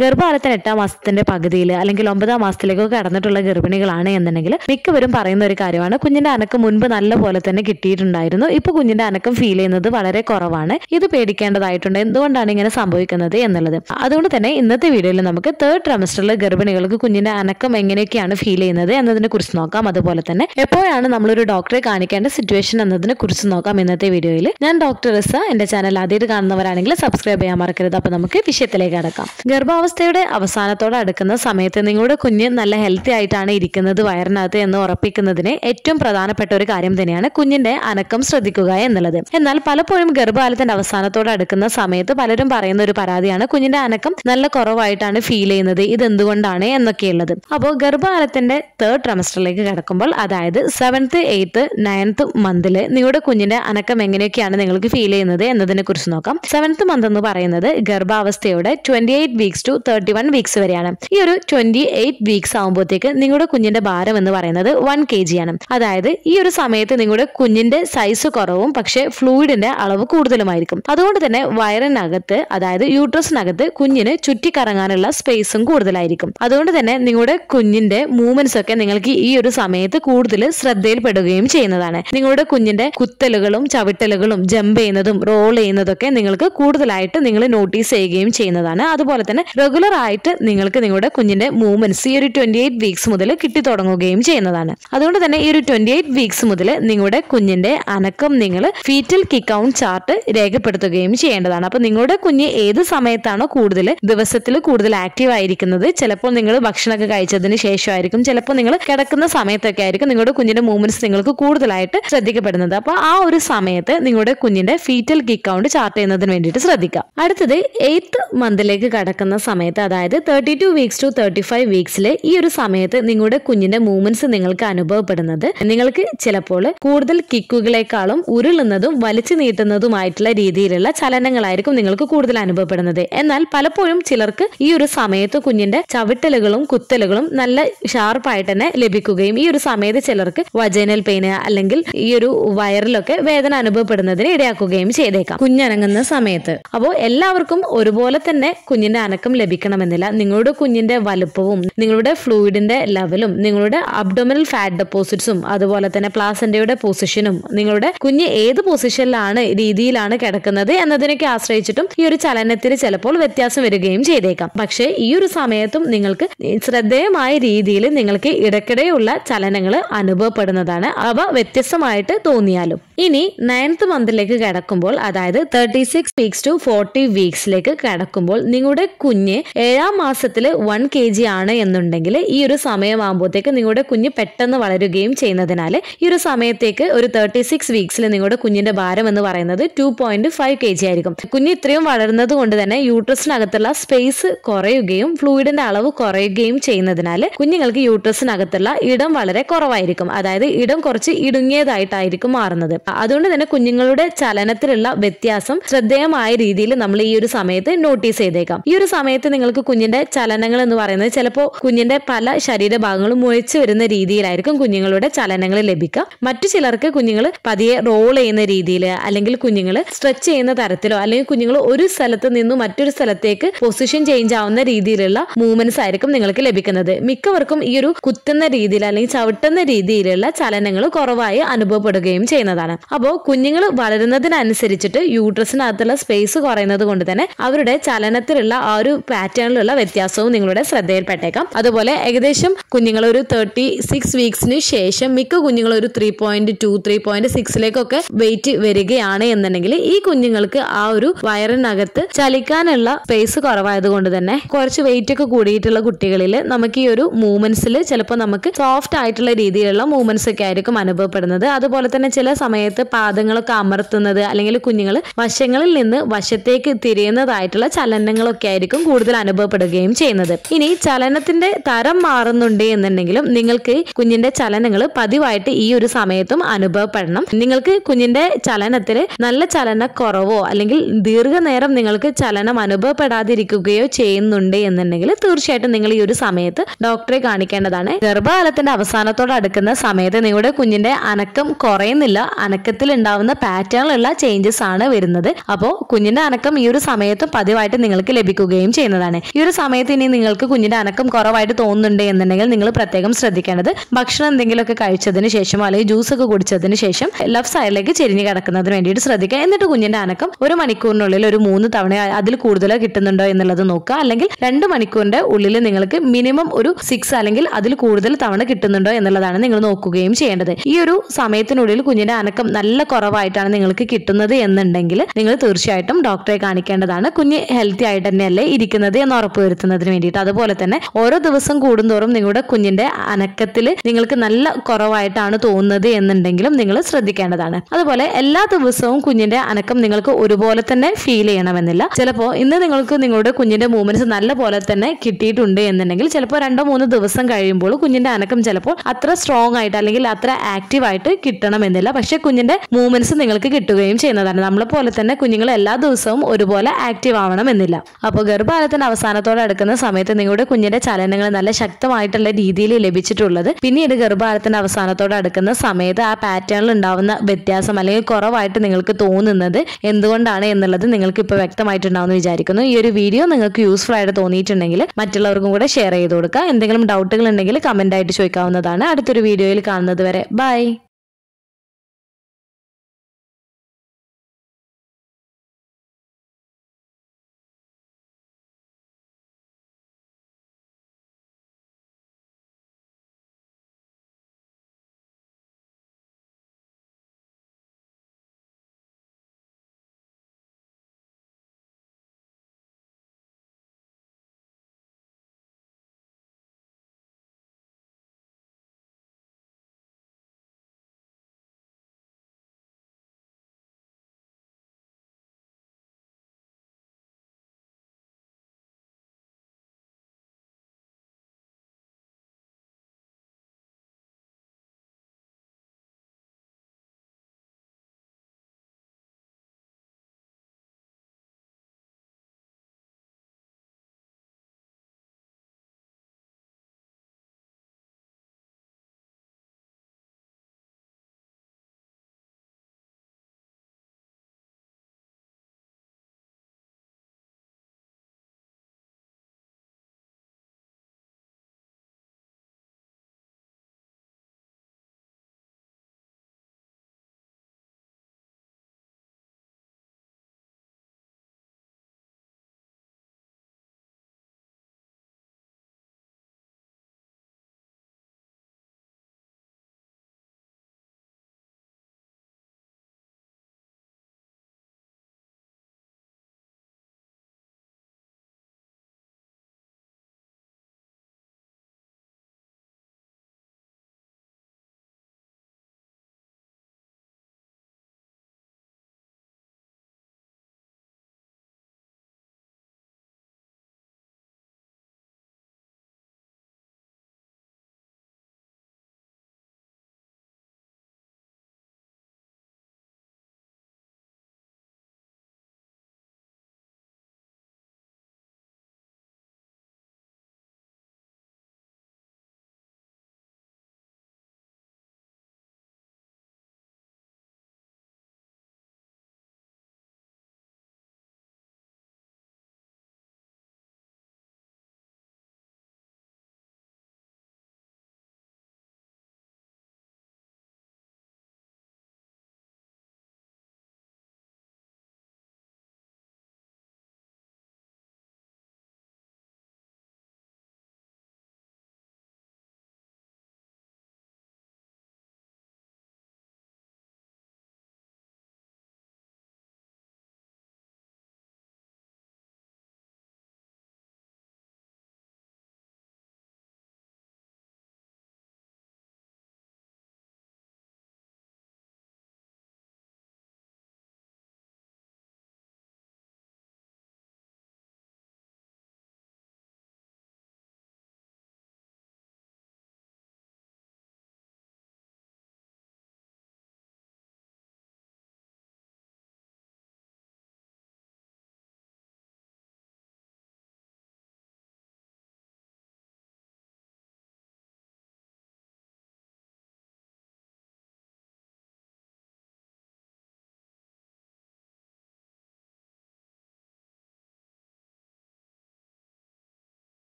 ഗർഭകാലത്തിന് 8ാം മാസത്തിന്റെ പകുതിയിൽ അല്ലെങ്കിൽ 9ാം മാസത്തിലേക്കോ കടന്നിട്ടുള്ള ഗർഭിണികളാണ് എന്നുണ്ടെങ്കിൽ മിക്കവരും പറയുന്ന ഒരു കാര്യമാണ് കുഞ്ഞിന്റെ അനക്കം മുൻപ് നല്ല പോലെ തന്നെ കിട്ടിയിട്ടുണ്ടായിരുന്നു, ഇപ്പൊ കുഞ്ഞിന്റെ അനക്കം ഫീൽ ചെയ്യുന്നത് വളരെ കുറവാണ്. ഇത് പേടിക്കേണ്ടതായിട്ടുണ്ട്, എന്തുകൊണ്ടാണ് ഇങ്ങനെ സംഭവിക്കുന്നത് എന്നുള്ളത്. അതുകൊണ്ട് തന്നെ ഇന്നത്തെ വീഡിയോയിൽ നമുക്ക് 3rd trimester ഗർഭിണികൾക്ക് കുഞ്ഞിന്റെ അനക്കം എങ്ങനെയൊക്കെയാണ് ഫീൽ ചെയ്യുന്നത് എന്നതിനെ കുറിച്ച് നോക്കാം. അതുപോലെ തന്നെ എപ്പോഴാണ് നമ്മളൊരു ഡോക്ടറെ കാണിക്കേണ്ട സിറ്റുവേഷൻ എന്നതിനെ കുറിച്ച് നോക്കാം ഇന്നത്തെ വീഡിയോയിൽ. ഞാൻ ഡോക്ടർ റിസ. എന്റെ ചാനൽ ആദ്യമായിട്ട് കാണുന്നവരാണെങ്കിൽ സബ്സ്ക്രൈബ് ചെയ്യാൻ മറക്കരുത്. അപ്പൊ നമുക്ക് വിഷയത്തിലേക്ക് കടക്കാം. ഗർഭാവസ്ഥയുടെ അവസാനത്തോട് അടുക്കുന്ന സമയത്ത് നിങ്ങളുടെ കുഞ്ഞ് നല്ല ഹെൽത്തി ആയിട്ടാണ് ഇരിക്കുന്നത് വയറിനകത്ത് എന്ന് ഉറപ്പിക്കുന്നതിന് ഏറ്റവും പ്രധാനപ്പെട്ട ഒരു കാര്യം തന്നെയാണ് കുഞ്ഞിന്റെ അനക്കം ശ്രദ്ധിക്കുക എന്നുള്ളത്. എന്നാൽ പലപ്പോഴും ഗർഭകാലത്തിന്റെ അവസാനത്തോട് അടുക്കുന്ന സമയത്ത് പലരും പറയുന്ന ഒരു പരാതിയാണ് കുഞ്ഞിന്റെ അനക്കം നല്ല കുറവായിട്ടാണ് ഫീൽ ചെയ്യുന്നത്, ഇതെന്തുകൊണ്ടാണ് എന്നൊക്കെയുള്ളത്. അപ്പോൾ ഗർഭകാലത്തിന്റെ 3rd trimester കടക്കുമ്പോൾ, അതായത് 7th, 8th, 9th month നിങ്ങളുടെ കുഞ്ഞിന്റെ അനക്കം എങ്ങനെയൊക്കെയാണ് നിങ്ങൾക്ക് ഫീൽ ചെയ്യുന്നത് എന്നതിനെ കുറിച്ച് നോക്കാം. 7th month എന്ന് പറയുന്നത് ഗർഭാവസ്ഥയുടെ 28 weeks to 31 weeks വരെയാണ്. ഈ ഒരു 28 weeks ആകുമ്പോഴത്തേക്ക് നിങ്ങളുടെ കുഞ്ഞിന്റെ ഭാരം എന്ന് പറയുന്നത് 1 kg ആണ്. അതായത് ഈ ഒരു സമയത്ത് നിങ്ങളുടെ കുഞ്ഞിന്റെ സൈസ് കുറവും പക്ഷെ ഫ്ലൂയിഡിന്റെ അളവ് കൂടുതലുമായിരിക്കും. അതുകൊണ്ട് തന്നെ വയറിനകത്ത്, അതായത് യൂട്രസിനകത്ത് കുഞ്ഞിന് ചുറ്റിക്കറങ്ങാനുള്ള സ്പേസും കൂടുതലായിരിക്കും. അതുകൊണ്ട് തന്നെ നിങ്ങളുടെ കുഞ്ഞിന്റെ മൂവ്മെന്റ്സ് ഒക്കെ നിങ്ങൾക്ക് ഈ ഒരു സമയത്ത് കൂടുതൽ ശ്രദ്ധയിൽപ്പെടുകയും ചെയ്യുന്നതാണ്. നിങ്ങളുടെ കുഞ്ഞിന്റെ കുത്തലുകളും ചവിട്ടലുകളും ജമ്പ് ചെയ്യുന്നതും റോൾ ചെയ്യുന്നതൊക്കെ നിങ്ങൾക്ക് കൂടുതലായിട്ട് നിങ്ങൾ നോട്ടീസ് ചെയ്യുകയും ചെയ്യുന്നതാണ്. അതുപോലെ തന്നെ റെഗുലർ ആയിട്ട് നിങ്ങൾക്ക് നിങ്ങളുടെ കുഞ്ഞിന്റെ മൂവ്മെന്റ്സ് ഈ ഒരു 28 weeks മുതൽ കിട്ടി തുടങ്ങുകയും ചെയ്യുന്നതാണ്. അതുകൊണ്ട് തന്നെ ഈ ഒരു 28 weeks മുതൽ നിങ്ങളുടെ കുഞ്ഞിന്റെ അനക്കം നിങ്ങൾ ഫീറ്റൽ കിക്ക് ഔണ്ട് ചാർട്ട് രേഖപ്പെടുത്തുകയും ചെയ്യേണ്ടതാണ്. അപ്പൊ നിങ്ങളുടെ കുഞ്ഞ് ഏത് സമയത്താണോ കൂടുതൽ ദിവസത്തിൽ കൂടുതൽ ആക്റ്റീവ് ആയിരിക്കുന്നത്, ചിലപ്പോൾ നിങ്ങൾ ഭക്ഷണമൊക്കെ കഴിച്ചതിന് ശേഷമായിരിക്കും, ചിലപ്പോൾ നിങ്ങൾ കിടക്കുന്ന സമയത്തൊക്കെ ആയിരിക്കും നിങ്ങളുടെ കുഞ്ഞിന്റെ മൂവ്മെന്റ്സ് നിങ്ങൾക്ക് കൂടുതലായിട്ട് ശ്രദ്ധിക്കപ്പെടുന്നത്. അപ്പൊ ആ ഒരു സമയത്ത് നിങ്ങളുടെ കുഞ്ഞിന്റെ ഫീറ്റൽ കിക്ക് ഔണ്ട് ചാർട്ട് ചെയ്യുന്നതിന് വേണ്ടിയിട്ട് ശ്രദ്ധിക്കാം. അടുത്തത് 8th month കടക്കുന്ന സമയത്ത്, അതായത് 32 weeks to 35 weeks ഈ ഒരു സമയത്ത് നിങ്ങളുടെ കുഞ്ഞിന്റെ മൂവ്മെന്റ്സ് നിങ്ങൾക്ക് അനുഭവപ്പെടുന്നത് നിങ്ങൾക്ക് ചിലപ്പോൾ കൂടുതൽ കിക്കുകളെക്കാളും ഉരുളുന്നതും വലിച്ചു നീട്ടുന്നതുമായിട്ടുള്ള രീതിയിലുള്ള ചലനങ്ങളായിരിക്കും നിങ്ങൾക്ക് കൂടുതൽ അനുഭവപ്പെടുന്നത്. എന്നാൽ പലപ്പോഴും ചിലർക്ക് ഈ ഒരു സമയത്ത് കുഞ്ഞിന്റെ ചവിട്ടലുകളും കുത്തലുകളും നല്ല ഷാർപ്പായിട്ട് തന്നെ ലഭിക്കുകയും ഈ ഒരു സമയത്ത് ചിലർക്ക് വജൈനൽ പെയിന് അല്ലെങ്കിൽ ഈ ഒരു വയറിലൊക്കെ വേദന അനുഭവപ്പെടുന്നതിന് ഇടയാക്കുകയും ചെയ്തേക്കാം കുഞ്ഞനങ്ങുന്ന സമയത്ത്. അപ്പോൾ എല്ലാവർക്കും ഒരുപോലെ തന്നെ കുഞ്ഞിന്റെ അനക്കം ലഭിക്കണമെന്നില്ല. നിങ്ങളുടെ കുഞ്ഞിന്റെ വലുപ്പവും നിങ്ങളുടെ ഫ്ലൂയിഡിന്റെ ലെവലും നിങ്ങളുടെ അബ്ഡോമിനൽ ഫാറ്റ് ഡെപ്പോസിറ്റ്സും അതുപോലെ തന്നെ പ്ലാസന്റയുടെ പൊസിഷനും നിങ്ങളുടെ കുഞ്ഞ് ഏത് പൊസിഷനിലാണ് രീതിയിലാണ് കിടക്കുന്നത് എന്നതിനൊക്കെ ആശ്രയിച്ചിട്ടും ഈ ഒരു ചലനത്തിൽ ചിലപ്പോൾ വ്യത്യാസം വരികയും ചെയ്തേക്കാം. പക്ഷേ ഈ ഒരു സമയത്തും നിങ്ങൾക്ക് ശ്രദ്ധേയമായ രീതിയിൽ നിങ്ങൾക്ക് ഇടയ്ക്കിടെയുള്ള ചലനങ്ങൾ അനുഭവപ്പെടുന്നതാണ്, അവ വ്യത്യസ്തമായിട്ട് തോന്നിയാലും. ഇനി 9th month കടക്കുമ്പോൾ, അതായത് 36 weeks to 40 weeks കടക്കുമ്പോൾ നിങ്ങളുടെ കുഞ്ഞ് 7ാം മാസത്തിൽ 1 kg ആണ് എന്നുണ്ടെങ്കിൽ ഈ ഒരു സമയമാകുമ്പോഴത്തേക്ക് നിങ്ങളുടെ കുഞ്ഞ് പെട്ടെന്ന് വളരുകയും ചെയ്യുന്നതിനാൽ ഈ ഒരു സമയത്തേക്ക് ഒരു 36 weeks നിങ്ങളുടെ കുഞ്ഞിന്റെ ഭാരം എന്ന് പറയുന്നത് 2.5 kg ആയിരിക്കും. കുഞ്ഞ് ഇത്രയും വളരുന്നത് കൊണ്ട് തന്നെ യൂട്രസിനകത്തുള്ള സ്പേസ് കുറയുകയും ഫ്ലൂയിഡിന്റെ അളവ് കുറയുകയും ചെയ്യുന്നതിനാൽ കുഞ്ഞുങ്ങൾക്ക് യൂട്രസിനകത്തുള്ള ഇടം വളരെ കുറവായിരിക്കും. അതായത് ഇടം കുറച്ച് ഇടുങ്ങിയതായിട്ടായിരിക്കും മാറുന്നത്. അതുകൊണ്ട് തന്നെ കുഞ്ഞുങ്ങളുടെ ചലനത്തിലുള്ള വ്യത്യാസം ശ്രദ്ധേയമായ രീതിയിൽ നമ്മൾ ഈ ഒരു സമയത്ത് നോട്ടീസ് ചെയ്തേക്കാം. ഈ ഒരു സമയത്ത് നിങ്ങൾക്ക് കുഞ്ഞിന്റെ ചലനങ്ങൾ എന്ന് പറയുന്നത് ചിലപ്പോൾ കുഞ്ഞിന്റെ പല ശരീരഭാഗങ്ങളും മുഴച്ചു വരുന്ന രീതിയിലായിരിക്കും കുഞ്ഞുങ്ങളുടെ ചലനങ്ങൾ ലഭിക്കുക. മറ്റു ചിലർക്ക് കുഞ്ഞുങ്ങൾ പതിയെ റോൾ ചെയ്യുന്ന രീതിയിൽ അല്ലെങ്കിൽ കുഞ്ഞുങ്ങൾ സ്ട്രെച്ച് ചെയ്യുന്ന തരത്തിലോ അല്ലെങ്കിൽ കുഞ്ഞുങ്ങൾ ഒരു സ്ഥലത്ത് നിന്നും മറ്റൊരു സ്ഥലത്തേക്ക് പൊസിഷൻ ചേഞ്ച് ആവുന്ന രീതിയിലുള്ള മൂവ്മെന്റ്സ് ആയിരിക്കും നിങ്ങൾക്ക് ലഭിക്കുന്നത്. മിക്കവർക്കും ഈ ഒരു കുത്തുന്ന രീതിയിൽ അല്ലെങ്കിൽ ചവിട്ടുന്ന രീതിയിലുള്ള ചലനങ്ങൾ കുറവായി അനുഭവപ്പെടുകയും ചെയ്യുന്നതാണ്. അപ്പോൾ കുഞ്ഞുങ്ങൾ വളരുന്നതിനനുസരിച്ചിട്ട് യൂട്രസിനകത്തുള്ള സ്പേസ് കുറയുന്നത് കൊണ്ട് തന്നെ അവരുടെ ചലനത്തിലുള്ള ആ ഒരു പാറ്റേണിലുള്ള വ്യത്യാസവും നിങ്ങളുടെ ശ്രദ്ധയിൽപ്പെട്ടേക്കാം. അതുപോലെ ഏകദേശം കുഞ്ഞുങ്ങൾ ഒരു 36 weeksiന് ശേഷം മിക്ക കുഞ്ഞുങ്ങൾ ഒരു 3.2, 3.6 വെയിറ്റ് വരികയാണ് എന്നുണ്ടെങ്കിൽ ഈ കുഞ്ഞുങ്ങൾക്ക് ആ ഒരു വയറിനകത്ത് ചലിക്കാനുള്ള സ്പേസ് കുറവായത് കൊണ്ട് തന്നെ കുറച്ച് വെയിറ്റ് ഒക്കെ കൂടിയിട്ടുള്ള കുട്ടികളിൽ നമുക്ക് ഈ ഒരു മൂവ്മെന്റ്സിൽ ചിലപ്പോൾ നമുക്ക് സോഫ്റ്റ് ആയിട്ടുള്ള രീതിയിലുള്ള മൂവ്മെന്റ്സ് ഒക്കെ ആയിരിക്കും അനുഭവപ്പെടുന്നത്. അതുപോലെ തന്നെ ചില സമയത്ത് പാദങ്ങളൊക്കെ അമർത്തുന്നത് അല്ലെങ്കിൽ കുഞ്ഞുങ്ങൾ വശങ്ങളിൽ നിന്ന് വശത്തേക്ക് തിരിയുന്നതായിട്ടുള്ള ചലനങ്ങളൊക്കെ ആയിരിക്കും കൂടുതൽ അനുഭവപ്പെടുകയും ചെയ്യുന്നത്. ഇനി ചലനത്തിന്റെ തരം മാറുന്നുണ്ട് എന്നുണ്ടെങ്കിലും നിങ്ങൾക്ക് കുഞ്ഞിന്റെ ചലനങ്ങൾ പതിവായിട്ട് ഈ ഒരു സമയത്തും അനുഭവപ്പെടണം. നിങ്ങൾക്ക് കുഞ്ഞിന്റെ ചലനത്തിൽ നല്ല ചലനക്കുറവോ അല്ലെങ്കിൽ ദീർഘനേരം നിങ്ങൾക്ക് ചലനം അനുഭവപ്പെടാതിരിക്കുകയോ ചെയ്യുന്നുണ്ട് എന്നുണ്ടെങ്കിൽ തീർച്ചയായിട്ടും നിങ്ങൾ ഈ ഒരു സമയത്ത് ഡോക്ടറെ കാണിക്കേണ്ടതാണ്. ഗർഭകാലത്തിന്റെ അവസാനത്തോട് അടുക്കുന്ന സമയത്ത് നിങ്ങളുടെ കുഞ്ഞിന്റെ അനക്കം കുറയുന്നില്ല, അനക്കത്തിൽ ഉണ്ടാവുന്ന പാറ്റേണിലുള്ള ചേഞ്ചസ് ആണ് വരുന്നത്. അപ്പോൾ കുഞ്ഞിന്റെ അനക്കം ഈ ഒരു സമയത്തും പതിവായിട്ട് നിങ്ങൾക്ക് ലഭിക്കുകയും ചെയ്യും. ചെയ്യുന്നതാണ്. ഈ ഒരു സമയത്ത് ഇനി നിങ്ങൾക്ക് കുഞ്ഞിന്റെ അനക്കം കുറവായിട്ട് തോന്നുന്നുണ്ട് എന്നുണ്ടെങ്കിൽ നിങ്ങൾ പ്രത്യേകം ശ്രദ്ധിക്കേണ്ടത് ഭക്ഷണം എന്തെങ്കിലുമൊക്കെ കഴിച്ചതിന് ശേഷം അല്ലെങ്കിൽ ജ്യൂസ് ഒക്കെ കുടിച്ചതിന് ശേഷം ലെഫ്റ്റ് സൈഡിലേക്ക് ചെരിഞ്ഞു കിടക്കുന്നതിന് വേണ്ടിയിട്ട് ശ്രദ്ധിക്കുക. എന്നിട്ട് കുഞ്ഞിന്റെ അനക്കം ഒരു മണിക്കൂറിനുള്ളിൽ ഒരു 3 തവണ അതിൽ കൂടുതലോ കിട്ടുന്നുണ്ടോ എന്നുള്ളത് നോക്കുക. അല്ലെങ്കിൽ 2 മണിക്കൂറിന്റെ ഉള്ളിൽ നിങ്ങൾക്ക് മിനിമം ഒരു 6 അല്ലെങ്കിൽ അതിൽ കൂടുതൽ തവണ കിട്ടുന്നുണ്ടോ എന്നുള്ളതാണ് നിങ്ങൾ നോക്കുകയും ചെയ്യേണ്ടത്. ഈ ഒരു സമയത്തിനുള്ളിൽ കുഞ്ഞിന്റെ അനക്കം നല്ല കുറവായിട്ടാണ് നിങ്ങൾക്ക് കിട്ടുന്നത് എന്നുണ്ടെങ്കിൽ നിങ്ങൾ തീർച്ചയായിട്ടും ഡോക്ടറെ കാണിക്കേണ്ടതാണ്. കുഞ്ഞ് ഹെൽത്തി ആയിട്ട് തന്നെയല്ലേ ഇരിക്കുന്നത് എന്ന് ഉറപ്പുവരുത്തുന്നതിന് വേണ്ടിയിട്ട്. അതുപോലെ തന്നെ ഓരോ ദിവസം കൂടുന്തോറും നിങ്ങളുടെ കുഞ്ഞിന്റെ അനക്കത്തിൽ നിങ്ങൾക്ക് നല്ല കുറവായിട്ടാണ് തോന്നുന്നത് എന്നുണ്ടെങ്കിലും നിങ്ങൾ ശ്രദ്ധിക്കേണ്ടതാണ്. അതുപോലെ എല്ലാ ദിവസവും കുഞ്ഞിന്റെ അനക്കം നിങ്ങൾക്ക് ഒരുപോലെ തന്നെ ഫീൽ ചെയ്യണമെന്നില്ല. ചിലപ്പോൾ ഇന്ന് നിങ്ങൾക്ക് നിങ്ങളുടെ കുഞ്ഞിന്റെ മൂവ്മെന്റ്സ് നല്ല പോലെ തന്നെ കിട്ടിയിട്ടുണ്ട് എന്നുണ്ടെങ്കിൽ ചിലപ്പോൾ 2-3 ദിവസം കഴിയുമ്പോൾ കുഞ്ഞിന്റെ അനക്കം ചിലപ്പോൾ അത്ര സ്ട്രോങ് ആയിട്ട് അല്ലെങ്കിൽ അത്ര ആക്റ്റീവ് ആയിട്ട് കിട്ടണമെന്നില്ല. പക്ഷെ കുഞ്ഞിന്റെ മൂവ്മെന്റ്സ് നിങ്ങൾക്ക് കിട്ടുകയും ചെയ്യുന്നതാണ്. നമ്മളെ പോലെ തന്നെ കുഞ്ഞുങ്ങൾ എല്ലാ ദിവസവും ഒരുപോലെ ആക്റ്റീവ് ആവണമെന്നില്ല. അപ്പോൾ ഗർഭകാലത്തിന്റെ അവസാനത്തോടെ അടുക്കുന്ന സമയത്ത് നിങ്ങളുടെ കുഞ്ഞിന്റെ ചലനങ്ങൾ നല്ല ശക്തമായിട്ടുള്ള രീതിയിൽ ലഭിച്ചിട്ടുള്ളത് പിന്നീട് ഗർഭകാലത്തിന്റെ അവസാനത്തോടെ അടുക്കുന്ന സമയത്ത് ആ പാറ്റേണിൽ ഉണ്ടാവുന്ന വ്യത്യാസം അല്ലെങ്കിൽ കുറവായിട്ട് നിങ്ങൾക്ക് തോന്നുന്നത് എന്തുകൊണ്ടാണ് എന്നുള്ളത് നിങ്ങൾക്ക് ഇപ്പോൾ വ്യക്തമായിട്ടുണ്ടാവുമെന്ന് വിചാരിക്കുന്നു. ഈ ഒരു വീഡിയോ നിങ്ങൾക്ക് യൂസ്ഫുൾ ആയിട്ട് തോന്നിയിട്ടുണ്ടെങ്കിൽ മറ്റുള്ളവർക്കും കൂടെ ഷെയർ ചെയ്ത് കൊടുക്കുക. എന്തെങ്കിലും ഡൗട്ടുകൾ ഉണ്ടെങ്കിൽ കമന്റ് ആയിട്ട് ചോദിക്കാവുന്നതാണ്. അടുത്തൊരു വീഡിയോയിൽ കാണുന്നത് വരെ ബൈ.